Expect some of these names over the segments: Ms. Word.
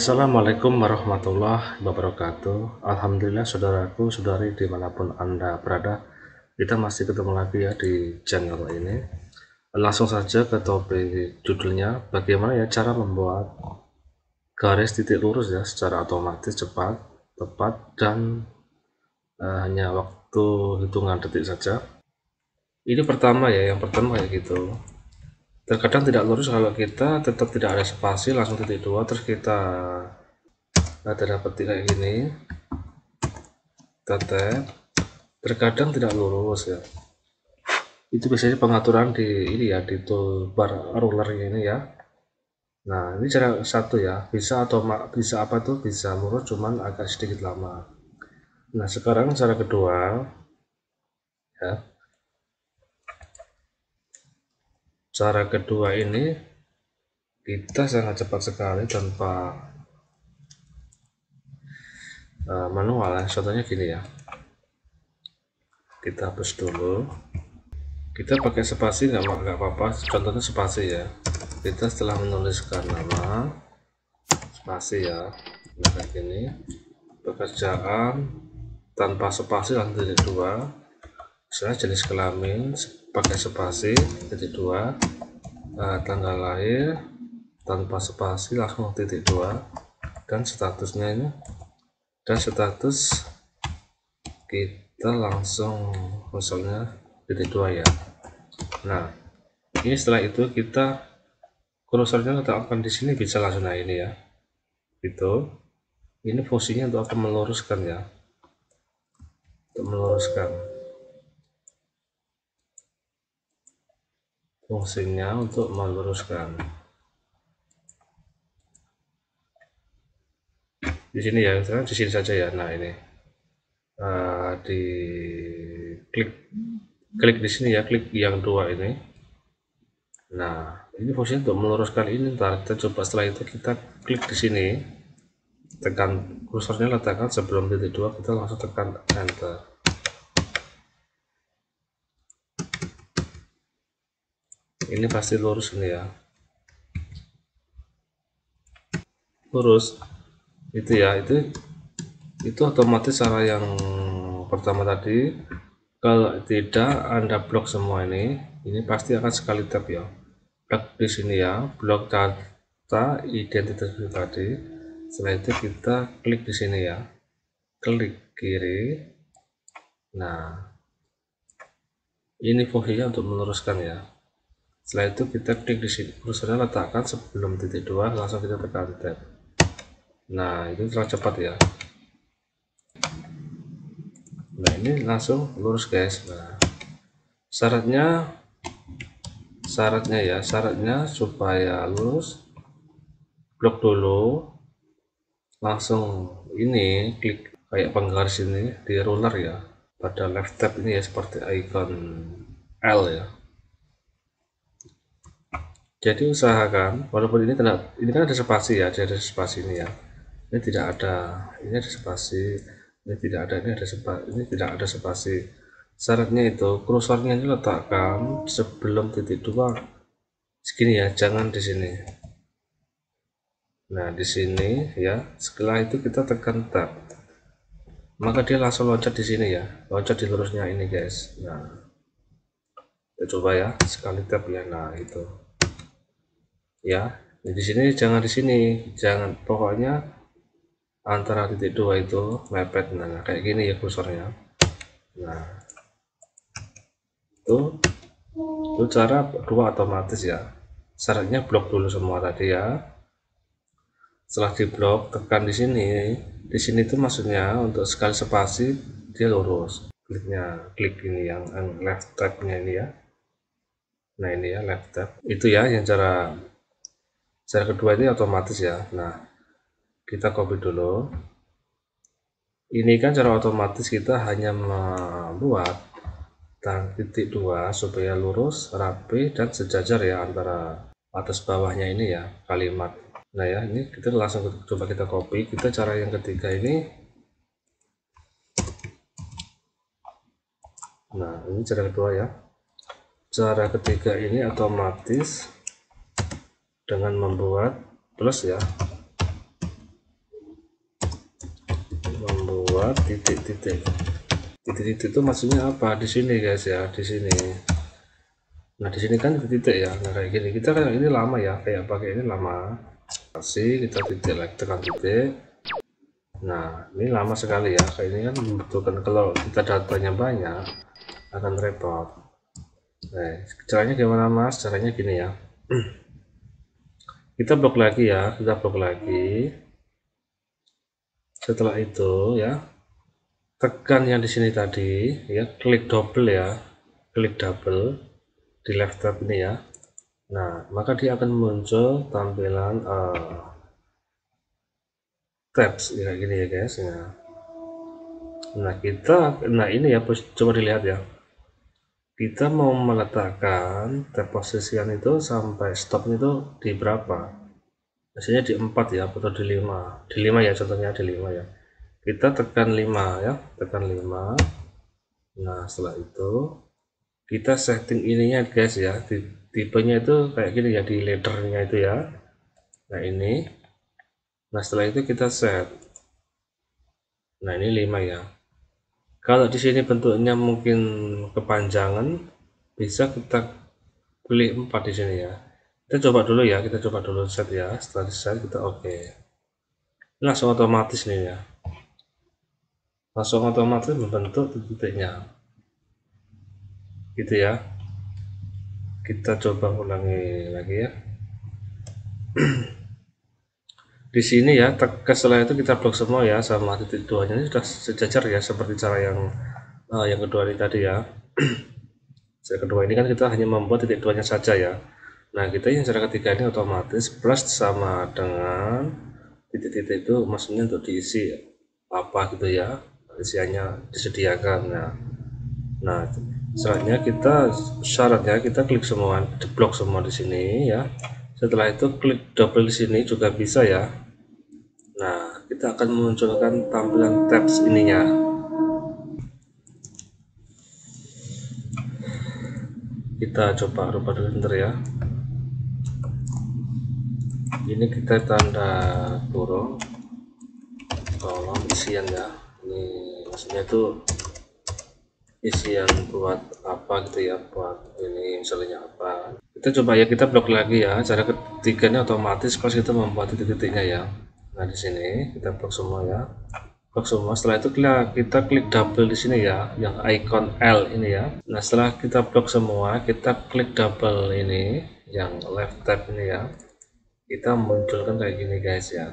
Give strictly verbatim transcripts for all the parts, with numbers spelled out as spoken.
Assalamualaikum warahmatullahi wabarakatuh. Alhamdulillah saudaraku saudari dimanapun Anda berada, kita masih ketemu lagi ya di channel ini. Langsung saja ke topik judulnya, bagaimana ya cara membuat garis titik lurus ya secara otomatis, cepat, tepat, dan uh, hanya waktu hitungan detik saja. Ini pertama ya, yang pertama ya gitu. Terkadang tidak lurus kalau kita tetap tidak ada spasi, langsung titik dua, terus kita ada dapat kayak gini, tetap terkadang tidak lurus ya. Itu biasanya pengaturan di ini ya, di toolbar rulernya ini ya. Nah, ini cara satu ya, bisa atau bisa apa tuh bisa lurus, cuman agak sedikit lama. Nah, sekarang cara kedua ya. Cara kedua ini kita sangat cepat sekali tanpa uh, manual ya. Contohnya gini ya, kita hapus dulu, kita pakai spasi nggak apa-apa, contohnya spasi ya, kita setelah menuliskan nama spasi ya, nah kayak gini, pekerjaan tanpa spasi langsung jadi dua, misalnya jenis kelamin pakai spasi titik dua, uh, tanggal lahir tanpa spasi langsung titik dua, dan statusnya ini, dan status kita langsung misalnya titik dua ya. Nah ini setelah itu kita kursornya letakkan di sini, bisa langsung nah ini ya, itu ini fungsinya untuk akan meluruskan ya, untuk meluruskan fungsinya untuk meluruskan di sini ya, di sini saja ya. Nah ini uh, di klik klik di sini ya, klik yang dua ini. Nah ini fungsinya untuk meluruskan ini. Ntar kita coba setelah itu kita klik di sini, tekan kursornya letakkan sebelum titik dua, kita langsung tekan enter. Ini pasti lurus ini ya, lurus itu ya, itu itu otomatis cara yang pertama tadi. Kalau tidak Anda blok semua ini, ini pasti akan sekali tap ya, blok di sini ya, blok data identitas itu tadi. Setelah itu kita klik di sini ya, klik kiri. Nah ini fungsinya untuk meluruskan ya. Setelah itu kita klik di sini, kursornya letakkan sebelum titik dua, langsung kita tekan tab. Nah itu terlalu cepat ya. Nah ini langsung lurus guys. Nah syaratnya syaratnya ya syaratnya supaya lurus, blok dulu langsung ini, klik kayak penggaris ini di ruler ya, pada left tab ini ya, seperti icon L ya. Jadi usahakan, walaupun ini tidak, ini kan ada spasi ya, jadi ada spasi ini ya. Ini tidak ada, ini ada spasi, ini tidak ada, ini ada spasi, ini tidak ada spasi. Syaratnya itu kursornya ini letakkan sebelum titik dua, segini ya, jangan di sini. Nah di sini ya, setelah itu kita tekan tab, maka dia langsung loncat di sini ya, loncat di lurusnya ini guys. Nah, kita coba ya, sekali tab ya, nah itu. Ya, di sini jangan di sini, jangan, pokoknya antara titik dua itu mepet. Nah, kayak gini ya kursornya. Nah, itu, itu cara dua otomatis ya. Syaratnya blok dulu semua tadi ya. Setelah di blok, tekan di sini. Di sini itu maksudnya untuk sekali spasi dia lurus. Kliknya, klik ini yang left tabnya ini ya. Nah ini ya left tab. Itu ya yang cara. Cara kedua ini otomatis ya. Nah, kita copy dulu. Ini kan cara otomatis, kita hanya membuat titik dua supaya lurus, rapi, dan sejajar ya antara atas bawahnya ini ya kalimat. Nah ya, ini kita langsung coba kita copy. Kita cara yang ketiga ini. Nah, ini cara kedua ya. Cara ketiga ini otomatis dengan membuat plus ya, membuat titik-titik. Titik-titik itu maksudnya apa di sini guys ya, di sini. Nah di sini kan titik ya, nah kayak gini kita kan ini lama ya, kayak pakai ini lama. Kasih kita titik lagi, tekan titik. Nah ini lama sekali ya, kayak ini kan membutuhkan, kalau kita datanya banyak akan repot. Nah caranya gimana mas? Caranya gini ya. Kita blok lagi ya, kita blok lagi. Setelah itu ya, tekan yang di sini tadi ya, klik double ya, klik double di left tab ini ya. Nah maka dia akan muncul tampilan uh, tabs ya, gini ya guys ya. Nah kita, nah ini ya coba dilihat ya, kita mau meletakkan tab posisian itu sampai stop itu di berapa, biasanya di empat ya atau di lima, di lima ya contohnya, di lima ya, kita tekan lima ya, tekan lima. Nah setelah itu kita setting ininya guys ya, tipenya itu kayak gini ya, di leadernya itu ya, nah ini. Nah setelah itu kita set, nah ini lima ya. Kalau di sini bentuknya mungkin kepanjangan, bisa kita pilih empat di sini ya. Kita coba dulu ya, kita coba dulu set ya. Setelah set kita oke. Okay. Langsung otomatis nih ya. Langsung otomatis membentuk titiknya. Gitu ya. Kita coba ulangi lagi ya. Di sini ya, setelah itu kita blok semua ya, sama titik duanya ini sudah sejajar ya, seperti cara yang uh, yang kedua ini tadi ya. Yang kedua ini kan kita hanya membuat titik duanya saja ya. Nah kita yang cara ketiga ini otomatis plus sama dengan titik-titik itu, maksudnya untuk diisi apa gitu ya, isiannya disediakan ya. Nah selanjutnya kita syaratnya kita klik semua, di blok semua di sini ya. Setelah itu klik double di sini juga bisa ya. Nah kita akan memunculkan tampilan tabs ininya. Kita coba rubah dulu bentar ya. Ini kita tanda kurung, kolom isian ya. Ini maksudnya itu isian buat apa gitu ya, buat ini misalnya apa. Kita coba ya, kita blok lagi ya, cara ketiga ini otomatis pas kita membuat titik-titiknya ya. Nah di sini kita blok semua ya, blok semua. Setelah itu kita klik double di sini ya, yang icon L ini ya. Nah setelah kita blok semua, kita klik double ini yang left tab ini ya, kita munculkan kayak gini guys ya.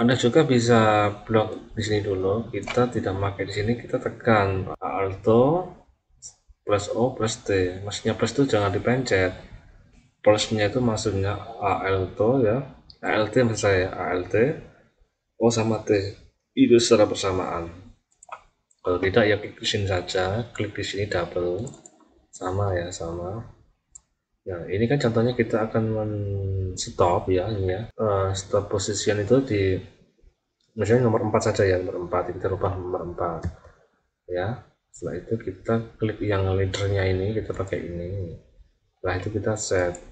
Anda juga bisa blok di sini dulu, kita tidak pakai di sini, kita tekan Alto plus O plus T, maksudnya plus itu jangan dipencet, plusnya itu maksudnya A L T ya, A L T maksud saya, A L T O sama T itu secara bersamaan. Kalau tidak ya klik di sini saja, klik di sini double sama ya, sama. Nah ini kan contohnya kita akan men stop ya, ini ya, uh, stop position itu di misalnya nomor empat saja ya, nomor empat kita rubah nomor empat ya. Setelah itu kita klik yang leadernya ini, kita pakai ini. Setelah itu kita set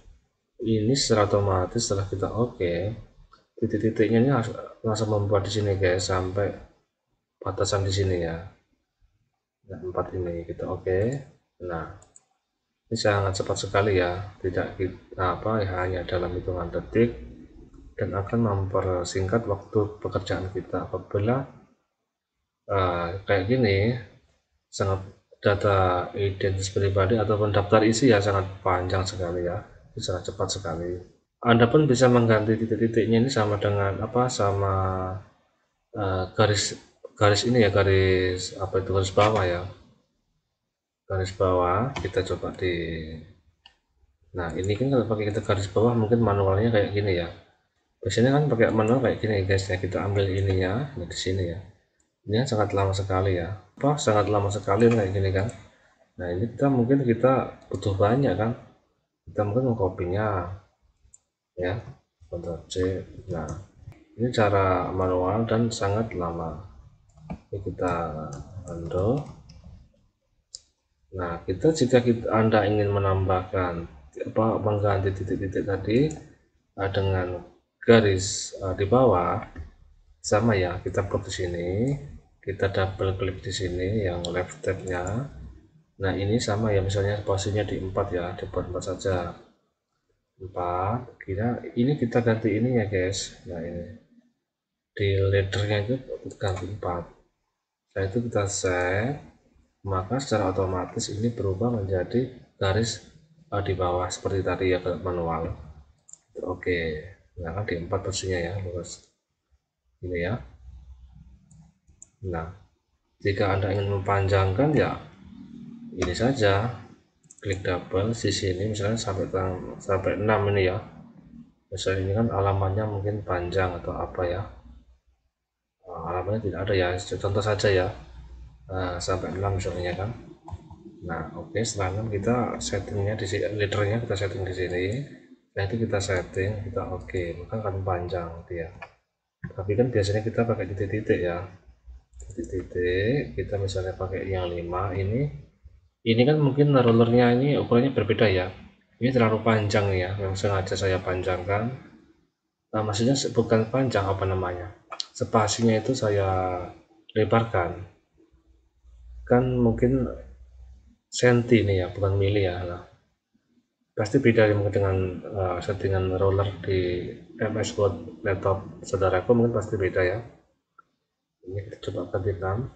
ini secara otomatis. Setelah kita oke, okay, titik-titiknya ini langsung membuat di sini guys, sampai batasan di sini ya. Nah, empat ini kita oke. Okay. Nah ini sangat cepat sekali ya, tidak kita apa ya, hanya dalam hitungan detik, dan akan mempersingkat waktu pekerjaan kita apabila uh, kayak gini. Sangat data identitas pribadi ataupun daftar isi ya, sangat panjang sekali ya, sangat cepat sekali. Anda pun bisa mengganti titik-titiknya ini sama dengan apa, sama uh, garis garis ini ya, garis apa itu, garis bawah ya, garis bawah. Kita coba di, nah ini kan kalau pakai kita garis bawah mungkin manualnya kayak gini ya, biasanya kan pakai manual kayak gini guys ya. Kita ambil ininya ya, di sini ya. Ini sangat lama sekali ya, apa sangat lama sekali kayak gini kan. Nah ini kita mungkin kita butuh banyak kan, kita mungkin mengkopinya ya, Ctrl C. Nah ini cara manual dan sangat lama. Ini kita undo. Nah kita jika kita, Anda ingin menambahkan apa, mengganti titik-titik tadi dengan garis uh, di bawah, sama ya, kita blok di sini, kita double klik di sini yang left tab-nya. Nah, ini sama ya, misalnya posisinya di empat ya, dibuat empat saja. empat, kira ini kita ganti ini ya, guys. Nah, ini di leadernya itu ganti empat. Nah, itu kita set, maka secara otomatis ini berubah menjadi garis uh, di bawah seperti tadi ya, manual. Oke, nah kan di empat posisinya ya, lurus. Ini ya. Nah, jika Anda ingin mempanjangkan ya ini saja, klik double di sini misalnya sampai sampai enam ini ya. Misalnya ini kan alamannya mungkin panjang atau apa ya. Nah, alamannya tidak ada ya, contoh saja ya. Nah, sampai enam misalnya kan. Nah, oke, okay, setelah enam kita settingnya di sini, leadernya kita setting di sini. Nah, itu kita setting, kita oke, okay, maka akan panjang dia. Tapi kan biasanya kita pakai titik-titik ya. Titik-titik kita misalnya pakai yang lima ini, ini kan mungkin rollernya ini ukurannya berbeda ya, ini terlalu panjang ya, yang sengaja saya panjangkan. Nah, maksudnya bukan panjang, apa namanya, spasinya itu saya lebarkan kan, mungkin senti ini ya, bukan mili ya. Nah, pasti beda dengan uh, settingan roller di M S Word laptop saudaraku, mungkin pasti beda ya. Ini kita coba ganti enam,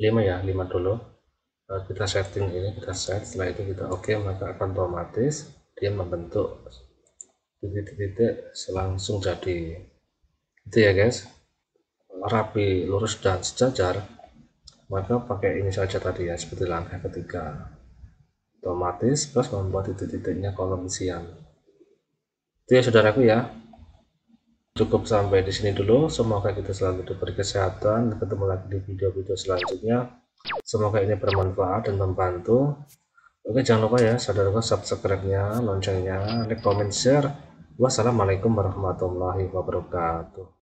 lima ya, lima dulu. Lalu kita setting ini, kita set, setelah itu kita oke, okay, maka akan otomatis dia membentuk titik-titik langsung jadi. Itu ya guys, rapi, lurus dan sejajar. Maka pakai ini saja tadi ya, seperti langkah ketiga. Otomatis plus membuat titik-titiknya kolom isian. Itu ya saudaraku ya. Cukup sampai di sini dulu. Semoga kita selalu diberi kesehatan. Ketemu lagi di video-video selanjutnya. Semoga ini bermanfaat dan membantu. Oke, jangan lupa ya, saudaraku, subscribe-nya, loncengnya, like, comment, share. Wassalamualaikum warahmatullahi wabarakatuh.